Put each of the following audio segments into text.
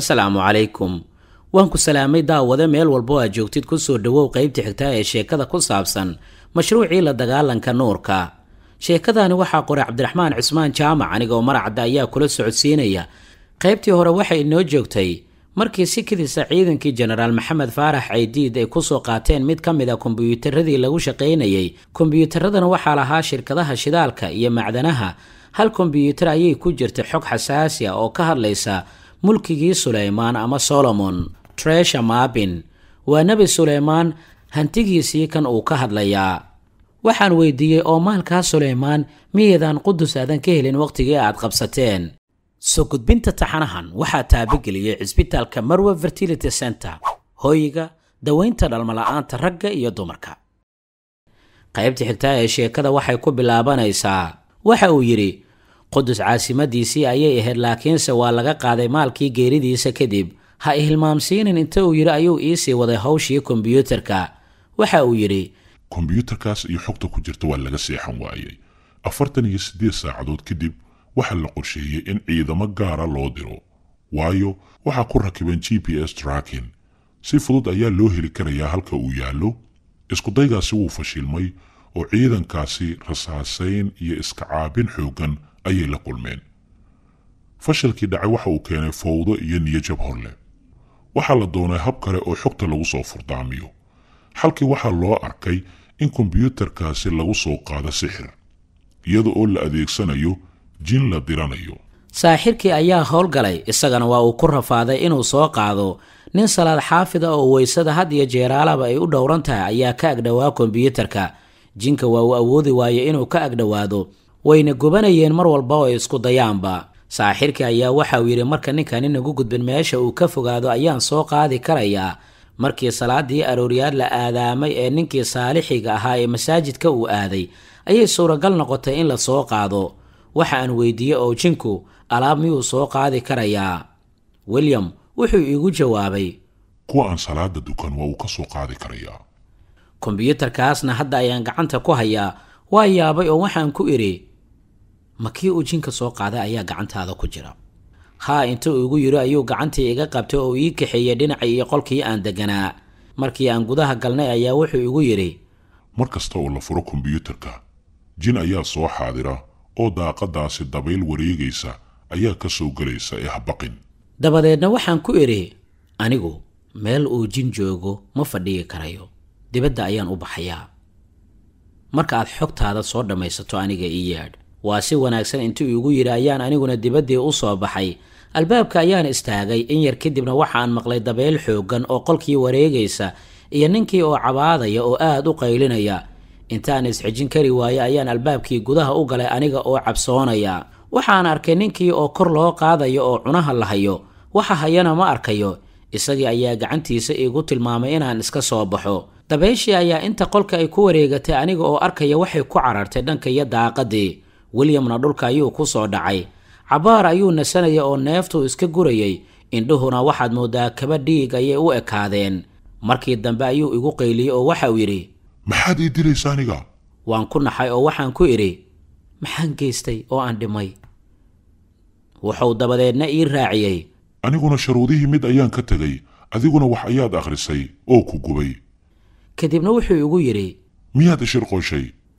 assalaamu calaykum waan ku salaamay daawada meel walba oo joogtid ku soo dhawow qaybta xigta ee sheekada ku saabsan mashruuci la dagaalanka nuurka sheekadani waxa qoray Cabdiraxmaan Cismaan Jaamac aniga oo maracda ayaa kula socodsiinaya qaybtii hore waxa inoo joogtay markii si kidisa ciidankii Generaal Maxamed Faarax Caydiid ay ku soo qaateen mid ka mid ah kombiyuutarradii lagu shaqeynayay kombiyuutarradana waxa lahaa shirkadaha shidaalka iyo macdanaha hal kombiyuutar ayay ku jirtay xog xasaasi ah oo ka hadlaysa mulkigii Suleymaan ama Solomon Treasure Mabin waa Nabi Suleymaan hantigiisii kan uu ka hadlayaa waxaan weydiiyay oo maalka Suleymaan miyadan Qudus aadan ka helin waqtigii aad qabsateen soo gudbinta taxanahan waxa taabageliyay cisbitaalka Marwa Fertility Center hoyiga daweynta dhalmo la'aanta ragga iyo dumarka qaybta xigta ee sheekada waxay ku bilaabanaysaa waxa uu yiri Qudus caasimadiisii ayay ahayd laakiinse waa laga qaaday maalkii geeridiisa kadib ha ihilmaamsiinin inta uu yiri ayuu iisii waday hawshii kombiyuutarka waxa uu yiri kombiyuutarkaas iyo xogta ku jirta waa laga seexan waayay 48 saacadood kadib waxa la qorsheeyay in ciidamo gaara loo diro waayo waxa ku rakibeen GPS tracking si fudud ayaa loo heli karayaa halka uu yaalo isku daygaasi wuu fashilmay oo ciidankaasi rasaasayn iyo iska caabin xoogan ayay la kulmeen fashilkii dhacay waxa uu keenay fowdo iyo niyad jab horle waxa la doonay hab kale oo xogta lagu soo furdaamiyo halkii waxa loo arkay in kombiyuutarkaasi lagu soo qaado sixir iyadoo la adeegsanayo jin la diranayo saaxirkii ayaa howl galay isagana waa uu ku rafaaday inuu soo qaado nin salaad xaafid ah oo weysada had iyo jeeraalaba ay u dhowran tahay ayaa ka agdhawaa kombiyuutarka jinka waa uu awoodi waayo inuu ka agdhawaado wayna gobanayeen mar walba oo isku dayaanba saaxirkii ayaa waxa uu yiri marka ninkan inagu gudbin meesha uu ka fogaado ayaan soo qaadi karayaa markii salaadii arooriyaad la aadaamay ee ninkii saalixiga ahaa ee masaajidka uu aaday ayay suuragal noqotay in la soo qaado waxa aan weydiiyay oo jinku alaab miyuu soo qaadi karayaa William wuxuu igu jawaabay kuwa aan salaada dukan waa uu ka soo qaadi karayaa kombiyuutarkaasna hadda ayaan gacanta ku hayaa waa yaabay oo waxaan ku iri makii uu jinka soo qaaday ayaa gacantaada ku jira haa inta uu igu yiri ayuu gacantii iga qabtay oo ii kaxeeyay dhinaca iyo qolkii aan deganaa markii aan gudaha galnay ayaa wuxuu igu yiri markasta oo la furo kombiyuutarka jin ayaa soo xaadira oo daaqadaasi dabayl wareegaysa ayaa ka soo galaysa ee habaqin dabadeedna waxaan ku iri anigu meel uu jin joogo ma fadhiyo karayo dibadda ayaan u baxayaa marka aad xogtaada soo dhamaysato aniga ii yeedh waasi wanaagsan intii ugu yiri ayaan aniguna dibadii u soo baxay albaabka ayaan istaagay in yar kadibna waxaan maqlay dabeel xoogan oo qolkii wareegaysa iyo ninkii oo cabaadaya oo aad u qaylinaya intaan is xijin kari waayay ayaan albaabkii gudaha u galay aniga oo cabsoonaya waxaan arkay ninkii oo kor loo qaadayo oo cunaha lahayo waxa hayana ma arkayo isagii ayaa gacantiisa igu tilmaamay inaan iska soo baxo dabeeshii ayaa inta qolka ay ku wareegatay aniga oo arkaya waxay ku carartay dhanka iyo daaqadii Williamna dhulka ayuu ku soo dhacay cabaar ayuu nasanaya oo neeftu iska gurayay indhuhuna waxaad moodaa kaba dhiig ayay u ekaadeen markii dambe ayuu igu qayliyay oo waxa uu yiri maxaad ii diraysaa aniga waan ku naxay oo waxaan ku iri maxaan geystay oo aan dhimay wuxuu dabadeedna ii raaciyay aniguna sharuudihii mid ayaan ka tagay adiguna wax ayaad akhrisay oo ku gubay kadibna wuxuu igu yiri miyaad ishir qoyshay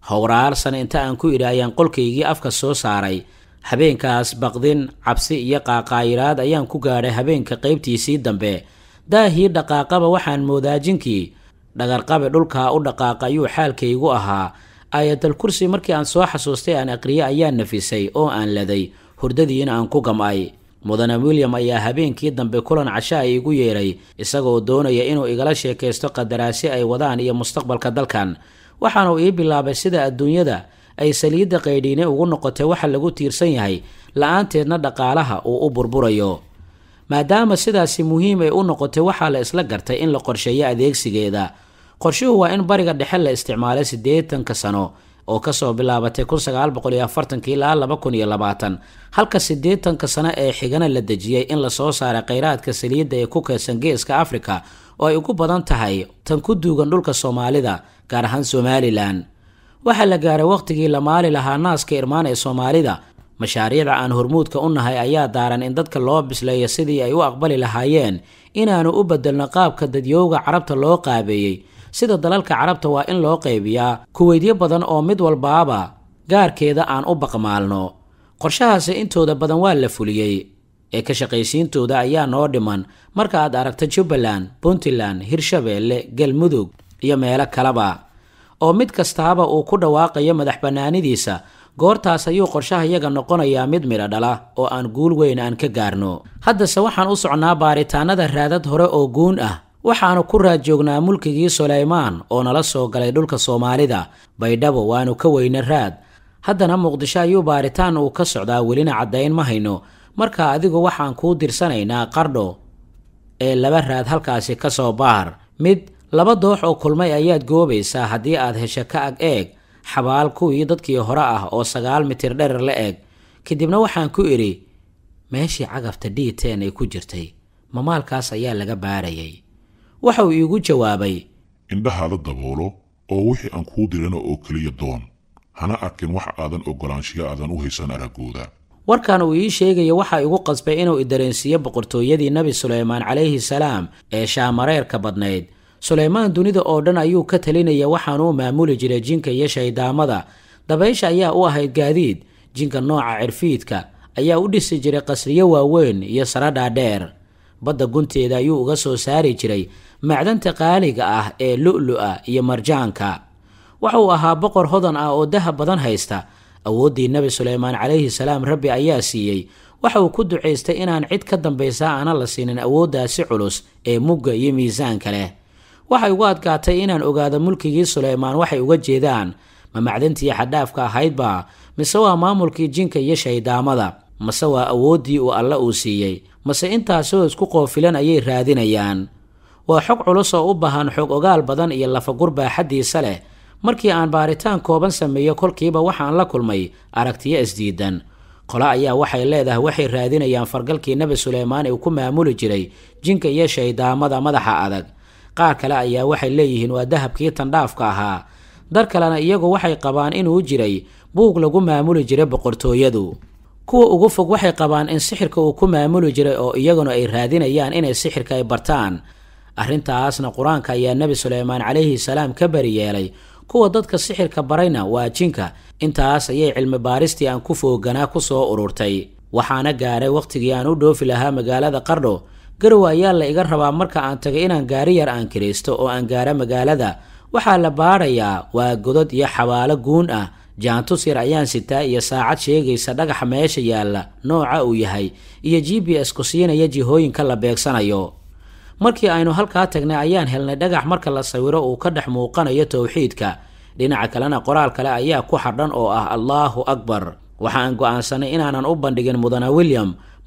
hawraarsan inta aan ku iraayaan qolkaygii afka soo saaray habeenkaas baqdin cabsi iyo qaaqaayiraad ayaan ku gaaray habeenka qaybtiisii dambe daahii dhaqaaqaba waxaan moodaa jinkii dhagarqabe dhulka u dhaqaaqayuu xaalkaygu ahaa aayatul kursi markii aan soo xasuustay aan aqriye ayaan nafisay oo aan laday hurdadiina aan ku gamay mudana William ayaa habeenkii dambe kulan casha ay igu yeeray isagoo doonaya inuu igala sheekaysto qadaraasi ay wadaan iyo mustaqbalka dalkan waxaan uu ii bilaabay sida adduunyada ay saliidda qaydhiine ugu noqotay waxa lagu tiirsan yahay la'aanteedna dhaqaalaha uu u burburayo maadaama sidaasi muhiim ay u noqotay waxaa la isla gartay in la qorsheeyo adeegsigeeda. qorshuhu waa in bariga dhexe la isticmaalo 80 sano oo ka soo bilaabatay 1940 ilaa 2020 halka 80 sano ee xigana la dajiyay in la soo saaro kheyraadka saliidda ee ku keensan geeska Afrika oo ay ugu badan tahay tan ku duugan dhulka Soomaalida gaar ahaan Somaliland. waxa la gaaray waqtigii la maali lahaa naaska irmaan ee Soomaalida mashaariicda aan hormuudka u nahay ayaa daaran in dadka loo bisleeyo sidii ay u aqbali lahaayeen in aanu u bedelno qaabka dadyowga Carabta loo qaabeeyay. sida dalalka Carabta waa in loo qaybiyaa kuweydiyo badan oo mid walbaaba gaarkeeda aan u baqmaalno. qorshahaasi intooda badan waa la fuliyay ee ka shaqaysiintooda ayaa noo dhiman marka aad aragto Jubbaland, Puntland, Hirshabeelle, Galmudug iyo meelo kaleba oo mid kastaaba uu ku dhawaaqayo madaxbanaanidiisa. goortaas ayuu qorshaha iyaga noqonayaa mid mira dhala oo aan guul weyn aan ka gaarno. haddase waxaan u socnaa baaritaanada raadad hore oo guun ah. waxaanu ku raad joognaa mulkigii Sulaymaan oo nala soo galay dhulka Soomaalida. Baydhabo waanu ka weyna raad. haddana Muqdisho ayuu baaritaan uu ka socdaa welina caddayn ma hayno. marka adigu waxaan kuu dirsanaynaa qardho ee laba raad halkaasi ka soo baar. mid laba doox oo kulmay ayaad goobaysaa haddii aad hesho ka ag eeg xabaal kuwii dadkii hore ah oo 9 mitir dherer la eeg. kadibna waxaan ku iri meeshii cagafta D10 ay ku jirtay mamaalkaas ayaa laga baarayay. waxa uu igu jawaabay indhaha la daboolo oo wixii aan ku dirana oo kaliya doon hana arkin wax aadan ogolaanshiga aadan u haysan aragooda. warkan uu ii sheegay waxa igu qasbay inuu idareensiyay boqortooyadii Nabi Sulaymaan calayhi salaam ee Shaamareerka badnayd. Sulaymaan dunida oo dhan ayuu ka talinaya waxaan uu maamuli jiray jinka iyo shaydaamada. dabaysha ayaa u ahayd gaadiid. jinka nooca cirfiidka ayaa u dhisi jiray qasriyo waaweyn iyo saradha dheer. badda gunteeda ayuu uga soo saari jiray macdanta qaaliga ah ee lu'lu'a iyo marjaanka. waxa uu ahaa boqor hodan ah oo dahab badan haysta. awoodii Nabi Sulaymaan calayhi salaam rabbi ayaa siiyay. waxa uu ku duceystay inaan cid ka dambaysa aana la siinin awooddaasi culus ee mugga iyo miisaanka leh. waxay uga adkaatay inaan ogaado mulkigii Sulaymaan waxay uga jeedaan ma macdantii xadaafka ahaydba mise waa maamulkii jinka iyo shaydaamada mase waa awoodii uu alla uu siiyey mase intaasoo isku qoofilan ayay raadinayaan. waa xog culus oo u baahan xog ogaal badan iyo lafagur baaxadiisa leh. markii aan baaritaan kooban sameeyo kolkiiba waxaan la kulmay aragtiyo isdiidan. qola ayaa waxay leedahay waxay raadinayaan fargalkii Nabi Sulaymaan ee uu ku maamuli jiray jinka iyo shaydaamada madaxa adag. qaar kale ayaa waxay leeyihiin waa dahabkii tan dhaafka ahaa. dar kalena iyagu waxay qabaan inuu jiray buug lagu maamuli jiray boqortooyadu. kuwa ugu fog waxay qabaan in sixirka uu ku maamuli jiray oo iyaguna ay raadinayaan inay sixirka ay bartaan. arrintaasna quraanka ayaa Nabi Sulaymaan calayhi salaam ka bari yeelay. kuwa dadka sixirka barayna waa jinka. intaas ayay cilmi baaristii aan ku fooganaa ku soo ururtay. waxaana gaaray waqtigii aan u dhoofi lahaa magaalada Qardho. garow ayaa la iga rabaa marka aan tagay inaan gaari yar aan kireysto oo aan gaaro magaalada. waxaa la baarayaa waa godad iyo xawaalo guun ah. jaantus yar ayaan sitaa iyo saacad sheegaysa dhagaxa meesha yaalla nooca uu yahay iyo GPS ku siinaya jihooyinka la beegsanayo. markii aynu halkaa tagnay ayaan helnay dhagax marka la sawiro uu ka dhex muuqanayo tawxiidka. dhinaca kalena qoraal kale ayaa ku xardhan oo ah Allahu Akbar. waxaan go'aansanay inaanan u bandhigin mudane William.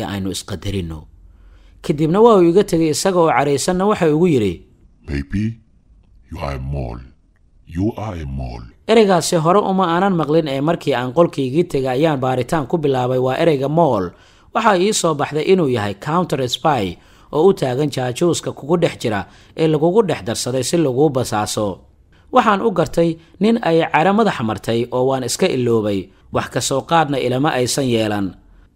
ee aynu isqadarino. kadibna waa uu iga tagay isaga oo careysanna waxa ugu yiri baby you are a mole. ereygaasi hore uma aanan maqlin ee markii aan qolkayga tagay ayaan baaritaan ku bilaabay waa ereyga mole. waxa ii soo baxday inuu yahay counter spy oo u taagan jaajuuska kugu dhex jira ee lagugu dhex darsaday si lagu basaaso. waxaan u gartay nin ay cara madax martay oo waan iska iloobay. wax ka soo qaadna ilama aysan yeelan.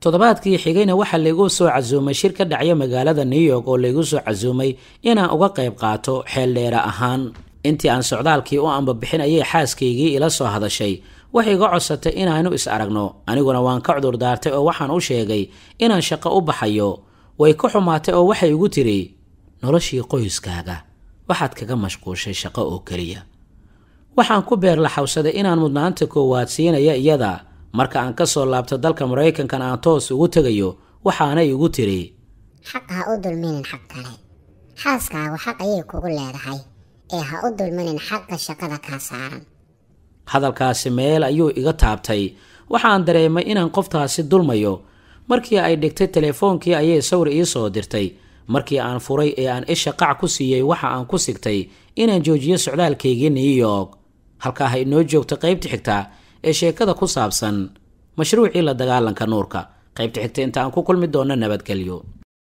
toddobaadkii xigayna waxa lagu soo casuumay shir ka dhacay magaalada New York oo lagu soo casuumay inaan uga qayb qaato xeel dheer ahaan. intii aan socdaalkii u anba bixin ayay xaaskaygii ila soo hadashay. waxay iga codsatay inaanu is aragno. aniguna waan ka cudur daartay oo waxaan u sheegay inaan shaqo u baxayo. way ku xumaatay oo waxay ugu tiri noloshii qoyskaaga waxaad kaga mashquushay shaqo oo kaliya waxaan ku beer la xawsaday inaan mudnaanta koowaad siinaya iyada marka aan ka soo laabto dalka Mareykanka aan toos ugu tagayo waxaanay ugu tiri xaq ha u dulminin xaq kale xaaskaagu xaq ayay kugu leedahay ee ha u dulminin xaqqa shaqada ka saaran hadalkaasi meel ayuu iga taabtay waxaan dareemay inaan qoftaasi dulmayo markii ay dhigtay telefoonkii ayay sawir ii soo dirtay markii aan furay ee aan isha qac ku siiyay waxa aan ku sigtay inaan joojiyo socdaalkayga New York halka ay noo joogto qaybta xigta ee sheekada ku saabsan mashruuci la dagaalanka nuurka qaybta xigta inta aan ku kulmi doono nabadgelyo